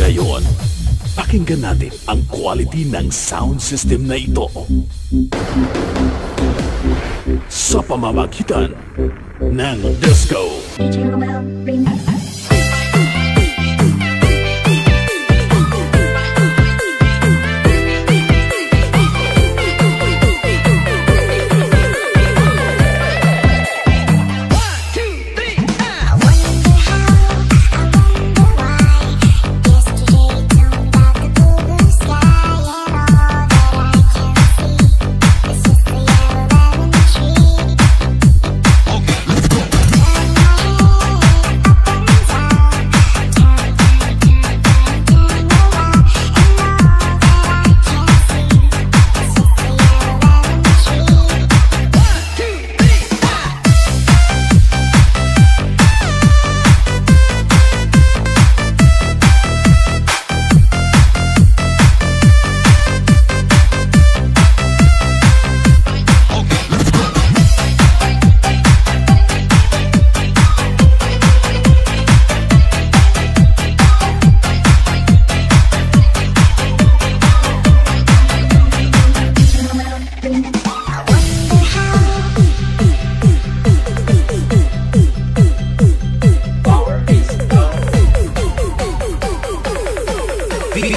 Ngayon, pakinggan natin ang quality ng sound system na ito sa pamamagitan ng disco.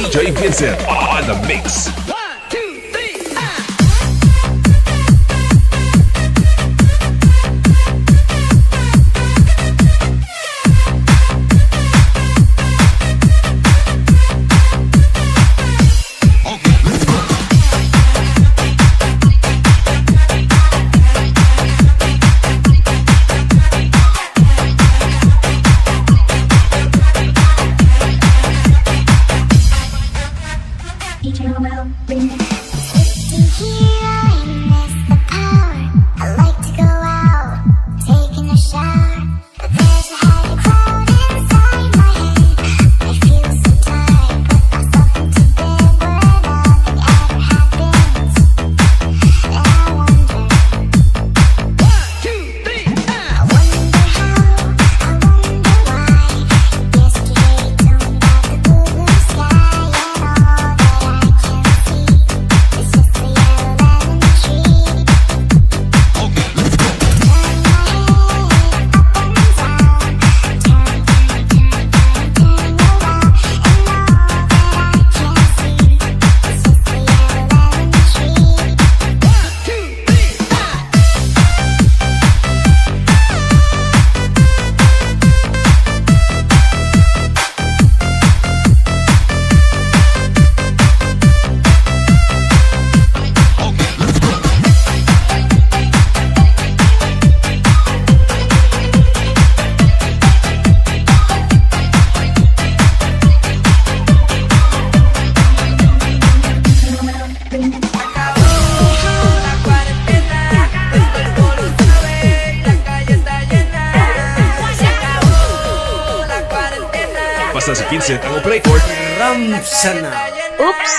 DJ Vincent on the mix. Basta si Vincent ang play for Ramsana. Oops!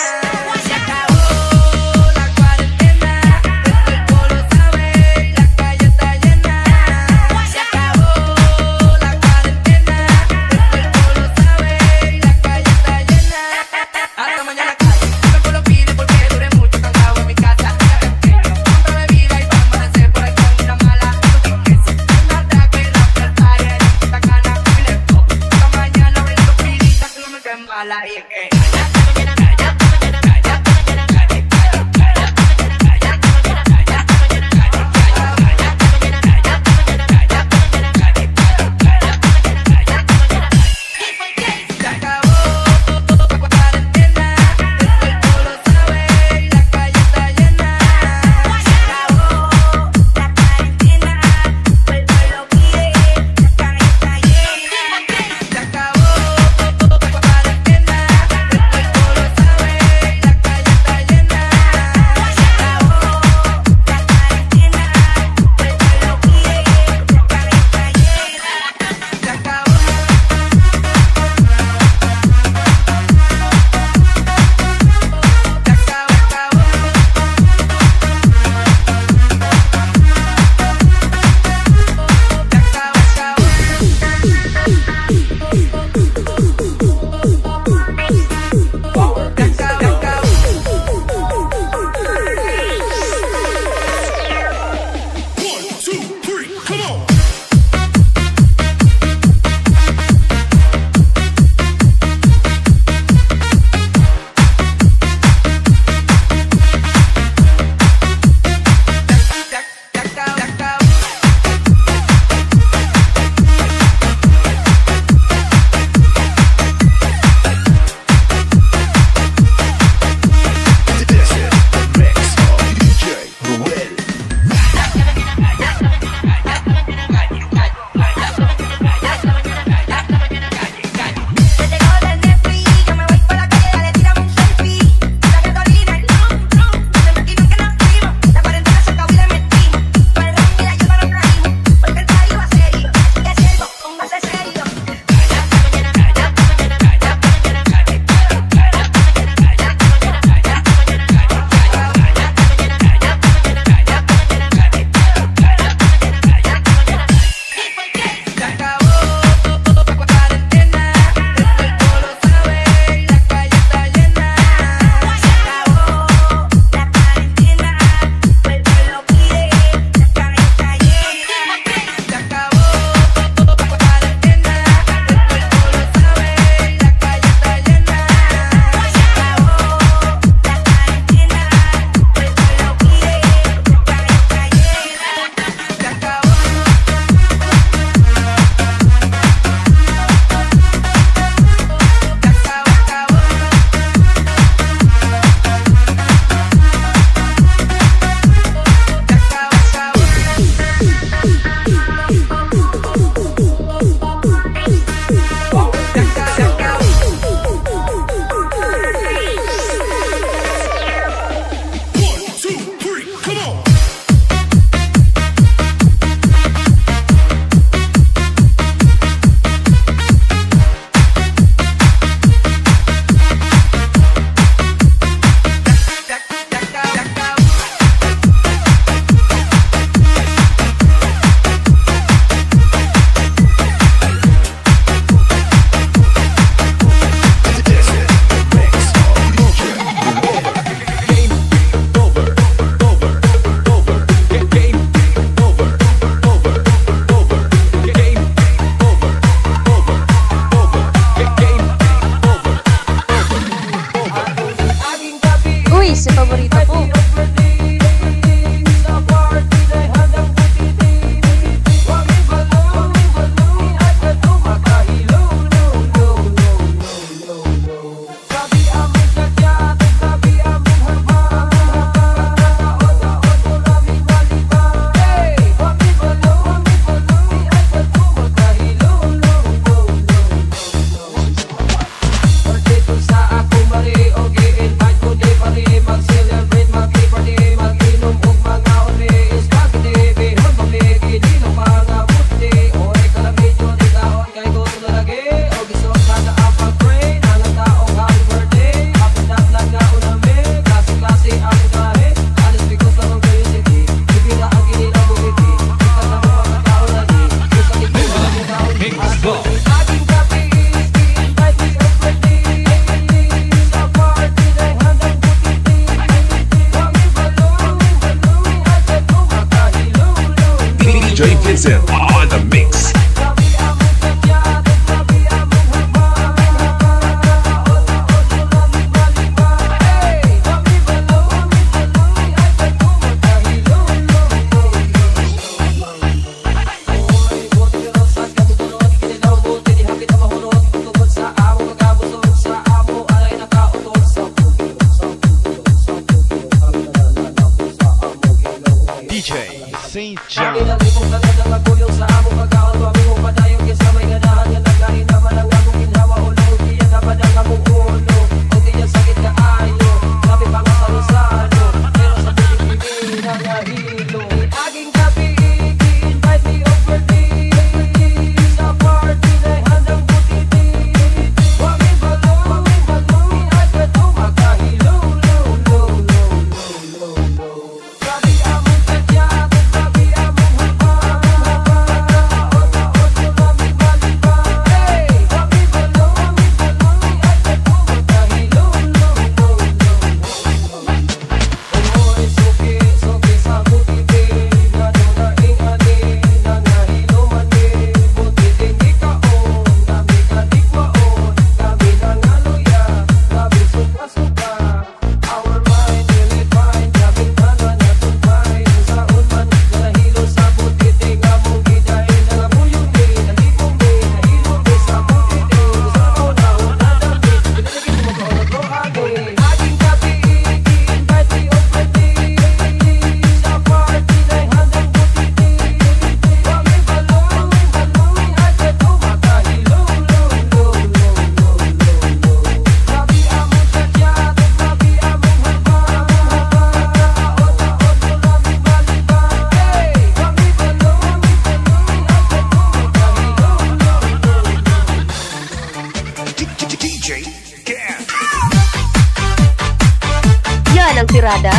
Yan ang tirada.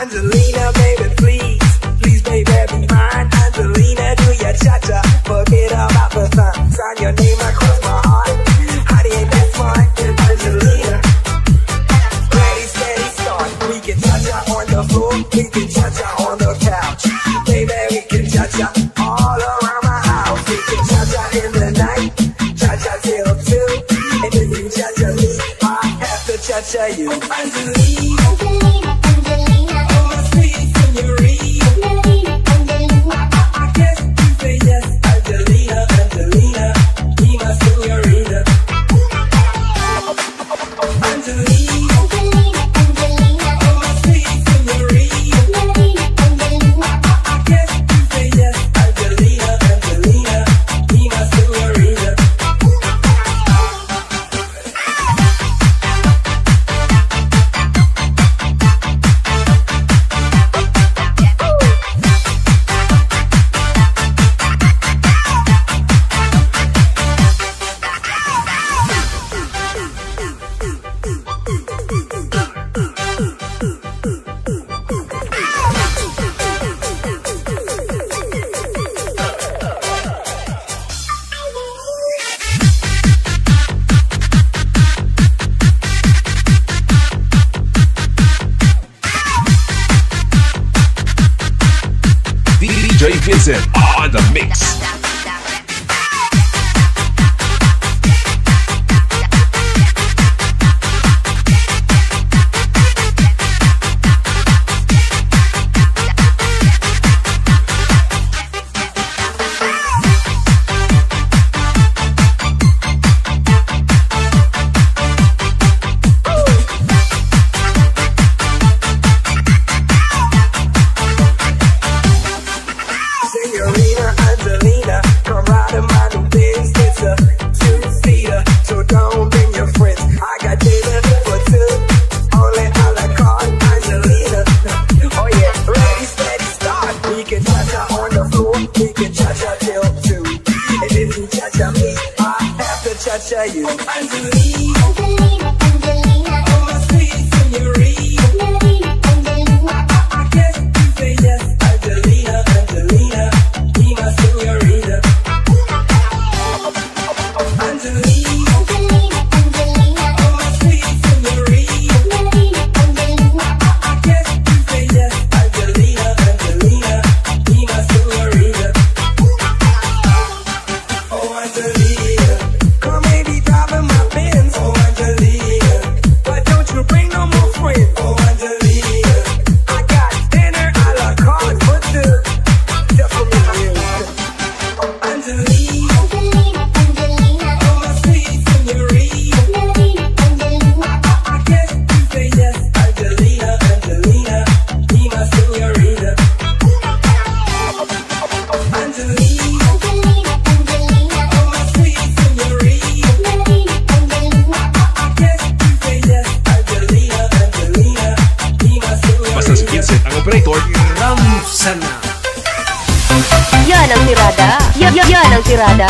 Angelina, baby, please, please, baby, be mine. Angelina, do your cha-cha, forget about the sun. Sign your name across my heart. Honey, ain't that fun? Angelina, ready, steady, start. We can cha-cha on the floor, we can cha-cha on the couch. Baby, we can cha-cha all around my house. We can cha-cha in the night, cha-cha till 2. And if you cha-cha me, I have to cha-cha you. Angelina, DJ Vincent on the mix. Cha-cha you, Angelina, Angelina, oh my sweet señorita, Angelina, Angelina, I guess you say yes, Angelina, Angelina, be my señorita, Angelina, Angelina, Angelina, oh my sweet señorita, Angelina, Angelina, I guess you say yes, Angelina, Angelina, be my señorita, oh Angelina. Yan ang tirada, yan ang tirada.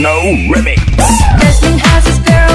No remix. Desmond has his girl.